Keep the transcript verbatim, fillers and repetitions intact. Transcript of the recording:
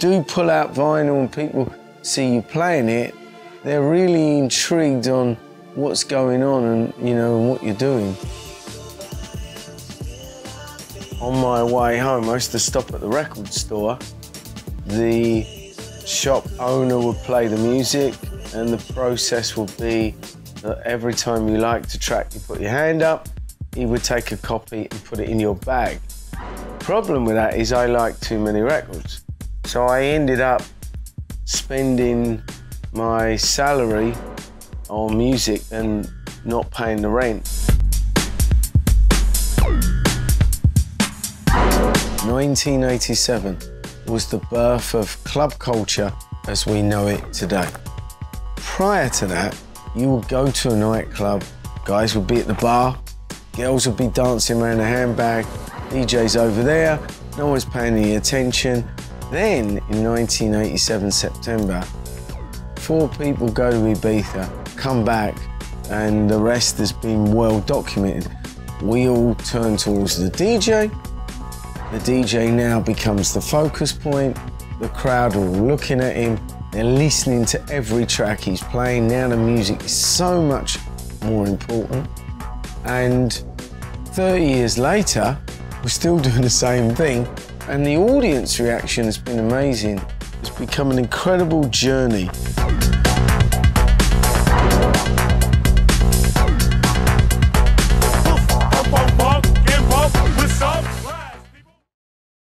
do pull out vinyl and people see you playing it, they're really intrigued on what's going on and, you know, what you're doing. On my way home, I used to stop at the record store. The shop owner would play the music, and the process would be that every time you liked a track, you put your hand up, he would take a copy and put it in your bag. The problem with that is I liked too many records. So I ended up spending my salary on music and not paying the rent. nineteen eighty-seven was the birth of club culture as we know it today. Prior to that, you would go to a nightclub, guys would be at the bar, girls would be dancing around a handbag, D J's over there, no one's paying any attention. Then, in nineteen eighty-seven, September, four people go to Ibiza, come back, and the rest has been well documented. We all turn towards the D J. The D J now becomes the focus point. The crowd are looking at him. They're listening to every track he's playing. Now the music is so much more important. And thirty years later, we're still doing the same thing. And the audience reaction has been amazing. It's become an incredible journey.